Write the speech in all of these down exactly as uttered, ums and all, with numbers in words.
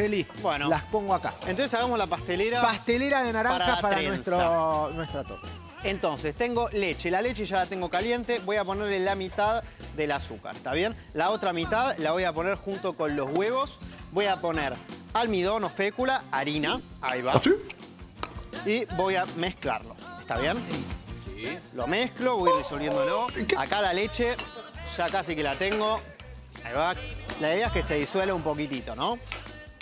feliz. Bueno. Las pongo acá. Entonces hagamos la pastelera. Pastelera de naranjas para, para nuestro, nuestra torta. Entonces, tengo leche. La leche ya la tengo caliente. Voy a ponerle la mitad del azúcar, ¿está bien? La otra mitad la voy a poner junto con los huevos. Voy a poner almidón o fécula, harina. Ahí va. ¿Así? Y voy a mezclarlo, ¿está bien? Sí. Lo mezclo, voy disolviéndolo. Acá la leche, ya casi que la tengo. Ahí va. La idea es que se disuelva un poquitito, ¿no?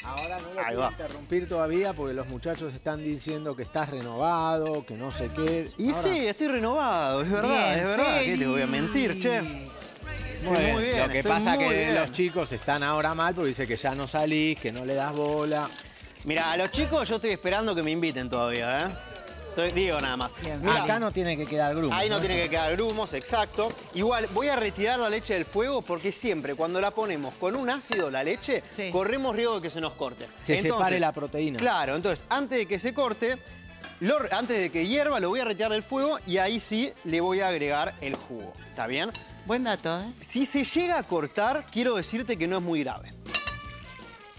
Ahora no lo puedo interrumpir todavía porque los muchachos están diciendo que estás renovado, que no sé qué. Y ahora... sí, estoy renovado, es verdad, bien, es verdad. ¿Qué te voy a mentir, che? Muy, sí, bien, muy bien. Lo que pasa es que bien. los chicos están ahora mal porque dicen que ya no salís, que no le das bola. Mirá, a los chicos yo estoy esperando que me inviten todavía, ¿eh? Estoy, digo nada más. Bien, mirá, acá no tiene que quedar grumos. Ahí no, no tiene que quedar grumos, exacto. Igual, voy a retirar la leche del fuego porque siempre cuando la ponemos con un ácido, la leche, sí. corremos riesgo de que se nos corte. Se entonces, separe la proteína. Claro, entonces, antes de que se corte, lo, antes de que hierva, lo voy a retirar del fuego y ahí sí le voy a agregar el jugo, ¿está bien? Buen dato, ¿eh? Si se llega a cortar, quiero decirte que no es muy grave.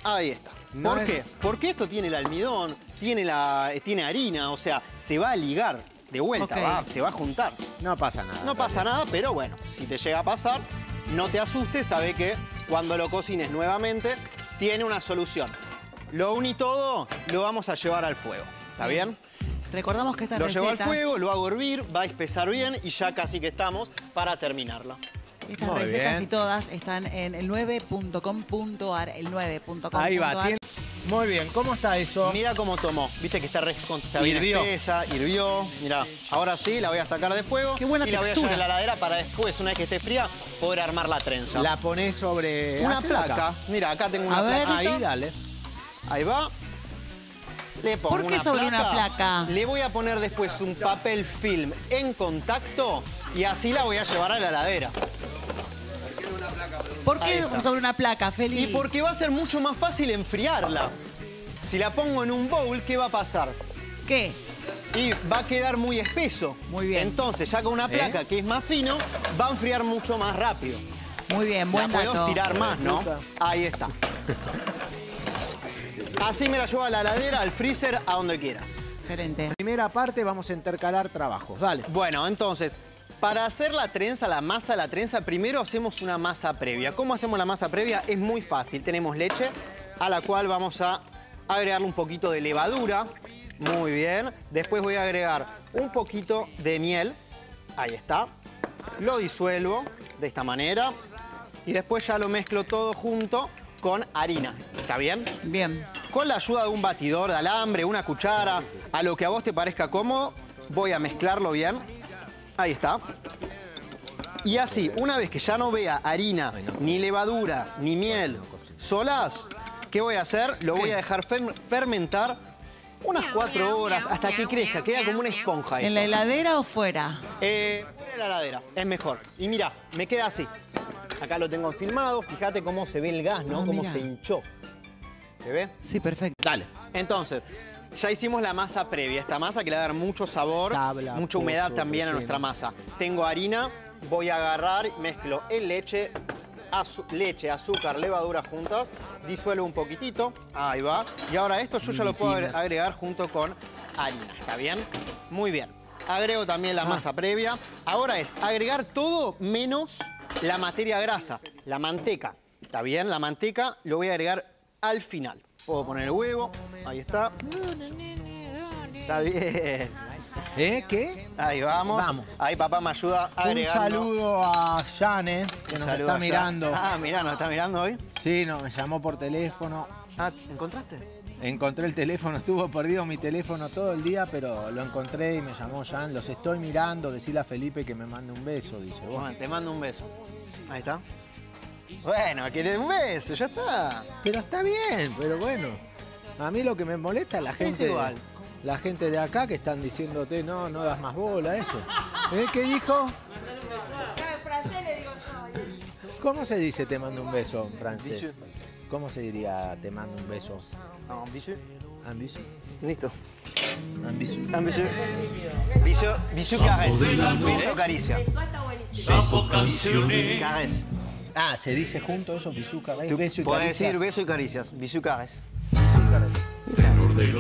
Ahí está. No ¿Por es... qué? Porque esto tiene el almidón, tiene, la, tiene harina, o sea, se va a ligar de vuelta, okay. va, se va a juntar. No pasa nada. No pasa nada, pero bueno, si te llega a pasar, no te asustes, sabe que cuando lo cocines nuevamente, tiene una solución. Lo uní todo, lo vamos a llevar al fuego, ¿está bien? Recordamos que esta receta... Lo recetas... llevo al fuego, lo hago hervir, va a espesar bien y ya casi que estamos para terminarla. Estas Muy recetas bien. y todas están en el nueve punto com punto ar, el nueve punto com punto ar. Ahí va. Tiene... Muy bien, ¿cómo está eso? Mira cómo tomó. Viste que está, re... está bien espesa, hirvió. Mirá, ahora sí la voy a sacar de fuego. Qué buena y textura. La voy a llevar a la heladera para después, una vez que esté fría, poder armar la trenza. La ponés sobre... Una placa. placa. Mira, acá tengo una a placa. Ver, ahí, dale. Ahí va. Le pongo ¿Por qué una sobre placa. una placa? Le voy a poner después un papel film en contacto y así la voy a llevar a la heladera. ¿Por qué sobre una placa, Feli? Y porque va a ser mucho más fácil enfriarla. Si la pongo en un bowl, ¿qué va a pasar? ¿Qué? Y va a quedar muy espeso. Muy bien. Entonces, ya con una placa ¿Eh? que es más fino, va a enfriar mucho más rápido. Muy bien, buen dato. La puedo estirar más, ¿no? Ahí está. Así me la llevo a la heladera, al freezer, a donde quieras. Excelente. Primera parte, vamos a intercalar trabajos. Dale. Bueno, entonces... Para hacer la trenza, la masa, la trenza, primero hacemos una masa previa. ¿Cómo hacemos la masa previa? Es muy fácil. Tenemos leche a la cual vamos a agregarle un poquito de levadura. Muy bien. Después voy a agregar un poquito de miel. Ahí está. Lo disuelvo de esta manera. Y después ya lo mezclo todo junto con harina. ¿Está bien? Bien. Con la ayuda de un batidor, de alambre, una cuchara, a lo que a vos te parezca cómodo, voy a mezclarlo bien. Ahí está. Y así, una vez que ya no vea harina, ni levadura, ni miel, solas, ¿qué voy a hacer? Lo voy a dejar fermentar unas cuatro horas hasta que crezca. Queda como una esponja. Esto. ¿En la heladera o fuera? Eh, fuera de la heladera, es mejor. Y mirá, me queda así. Acá lo tengo filmado. Fíjate cómo se ve el gas, ¿no? Ah, cómo mirá. se hinchó. ¿Se ve? Sí, perfecto. Dale. Entonces... Ya hicimos la masa previa. Esta masa que le va a dar mucho sabor, Tabla, mucha humedad peso, también peso. a nuestra masa. Tengo harina, voy a agarrar, mezclo el leche, leche, azúcar, levadura juntas, disuelvo un poquitito, ahí va. Y ahora esto yo ya lo puedo agregar junto con harina, ¿está bien? Muy bien. Agrego también la ah. masa previa. Ahora es agregar todo menos la materia grasa, la manteca, ¿está bien? La manteca lo voy a agregar al final. Puedo poner el huevo, ahí está. Está bien. ¿Eh? ¿Qué? Ahí vamos. vamos. Ahí papá me ayuda a agregar. Un saludo a Jane, que nos está mirando. Ah, mirá, ¿nos está mirando hoy? Sí, no, me llamó por teléfono. Ah, ¿encontraste? Encontré el teléfono, estuvo perdido mi teléfono todo el día, pero lo encontré y me llamó Jan. Los estoy mirando, decíle a Felipe que me mande un beso, dice. Bueno, te mando un beso. Ahí está. Bueno, querés un beso, ya está. Pero está bien, pero bueno. A mí lo que me molesta es la sí, gente... Es igual. La gente de acá que están diciéndote, no, no das más bola, eso. ¿Eh? ¿Qué dijo? No, en francés le digo yo. ¿Cómo se dice te mando un beso en francés? ¿Cómo se diría te mando un beso? Ambitieux. Ambitieux. Listo. Ambitieux. Ambitieux. Biso, biso caresse. Biso caricia. Biso caresse. Ah, ¿se dice junto eso? Bisú, caricias. Puedes decir beso y caricias. Bisú, caricias.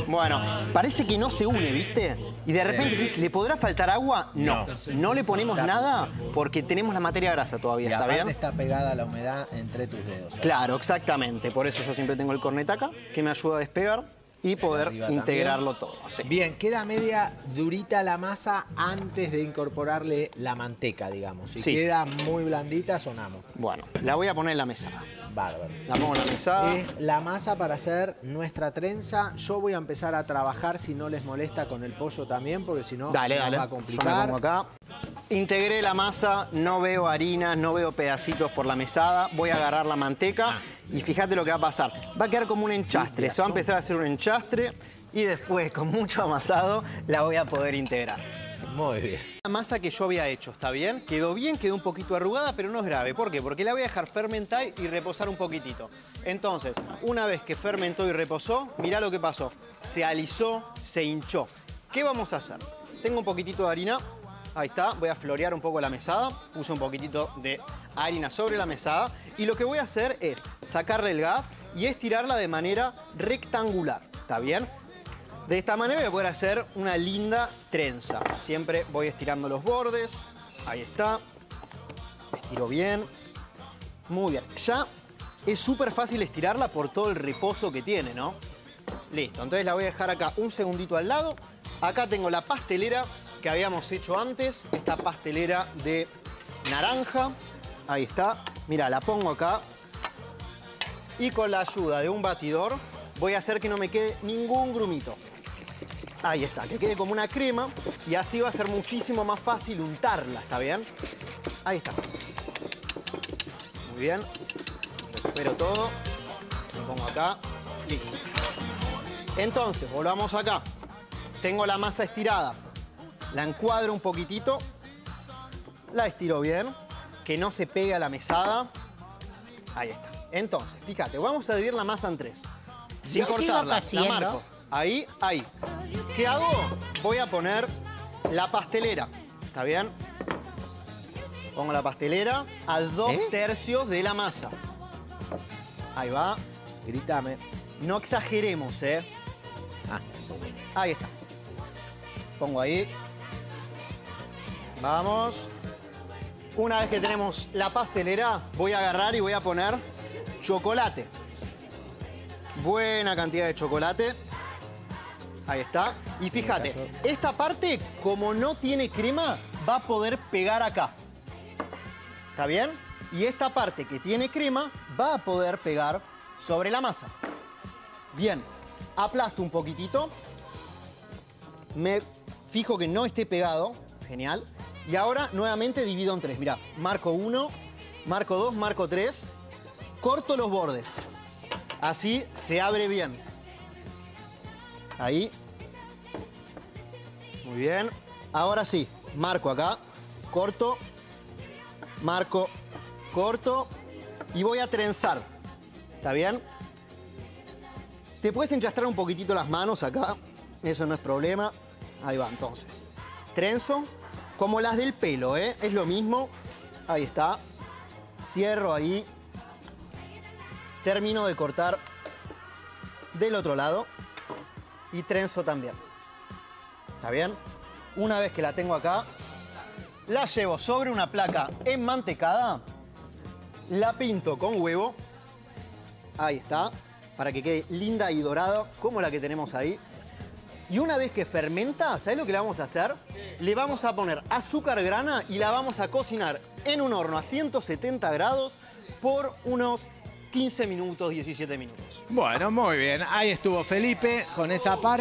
Bueno, parece que no se une, ¿viste? Y de repente, ¿sí? ¿Le podrá faltar agua? No. No le ponemos nada porque tenemos la materia grasa todavía, ¿está bien? Está pegada la humedad entre tus dedos. ¿Sabes? Claro, exactamente. Por eso yo siempre tengo el cornet acá, que me ayuda a despegar y poder integrarlo también. Todo. Sí. Bien, queda media durita la masa antes de incorporarle la manteca, digamos. Si sí. queda muy blandita, sonamos. Bueno, la voy a poner en la mesada. Bárbaro. La pongo en la mesada. Es la masa para hacer nuestra trenza. Yo voy a empezar a trabajar, si no les molesta, con el pollo también, porque si no, dale, se dale. va a complicar. Yo me pongo acá. Integré la masa, no veo harinas, no veo pedacitos por la mesada. Voy a agarrar la manteca ah. y fíjate lo que va a pasar. Va a quedar como un enchastre, se va a empezar a hacer un enchastre y después con mucho amasado la voy a poder integrar. Muy bien. La masa que yo había hecho, ¿está bien? Quedó bien, quedó un poquito arrugada, pero no es grave. ¿Por qué? Porque la voy a dejar fermentar y reposar un poquitito. Entonces, una vez que fermentó y reposó, mirá lo que pasó. Se alisó, se hinchó. ¿Qué vamos a hacer? Tengo un poquitito de harina. Ahí está, voy a florear un poco la mesada, puse un poquitito de harina sobre la mesada y lo que voy a hacer es sacarle el gas y estirarla de manera rectangular, ¿está bien? De esta manera voy a poder hacer una linda trenza. Siempre voy estirando los bordes, ahí está, estiro bien, muy bien. Ya es súper fácil estirarla por todo el reposo que tiene, ¿no? Listo, entonces la voy a dejar acá un segundito al lado. Acá tengo la pastelera que habíamos hecho antes, esta pastelera de naranja, ahí está, mira, la pongo acá y con la ayuda de un batidor voy a hacer que no me quede ningún grumito, ahí está, que quede como una crema y así va a ser muchísimo más fácil untarla, ¿está bien? Ahí está, muy bien, recupero todo, lo pongo acá, listo. Entonces, volvamos acá, tengo la masa estirada. La encuadro un poquitito, la estiro bien, que no se pegue a la mesada. Ahí está. Entonces, fíjate, vamos a dividir la masa en tres. Sin cortarla, la marco. Ahí, ahí. ¿Qué hago? Voy a poner la pastelera, ¿está bien? Pongo la pastelera a dos ¿Eh? tercios de la masa. Ahí va. Grítame. No exageremos, ¿eh? Ah, ahí está. Pongo ahí. Vamos. Una vez que tenemos la pastelera, voy a agarrar y voy a poner chocolate. Buena cantidad de chocolate. Ahí está. Y fíjate, esta parte, como no tiene crema, va a poder pegar acá. ¿Está bien? Y esta parte que tiene crema va a poder pegar sobre la masa. Bien. Aplasto un poquitito. Me fijo que no esté pegado. Genial. Y ahora nuevamente divido en tres. Mirá, marco uno, marco dos, marco tres. Corto los bordes. Así se abre bien. Ahí. Muy bien. Ahora sí, marco acá. Corto. Marco, corto. Y voy a trenzar. ¿Está bien? Te puedes enchastrar un poquitito las manos acá. Eso no es problema. Ahí va, entonces. Trenzo. Como las del pelo, ¿eh? Es lo mismo. Ahí está. Cierro ahí. Termino de cortar del otro lado. Y trenzo también. ¿Está bien? Una vez que la tengo acá, la llevo sobre una placa enmantecada. La pinto con huevo. Ahí está. Para que quede linda y dorada, como la que tenemos ahí. Y una vez que fermenta, ¿sabes lo que le vamos a hacer? Le vamos a poner azúcar grana y la vamos a cocinar en un horno a ciento setenta grados por unos quince minutos, diecisiete minutos. Bueno, muy bien. Ahí estuvo Felipe con esa parte.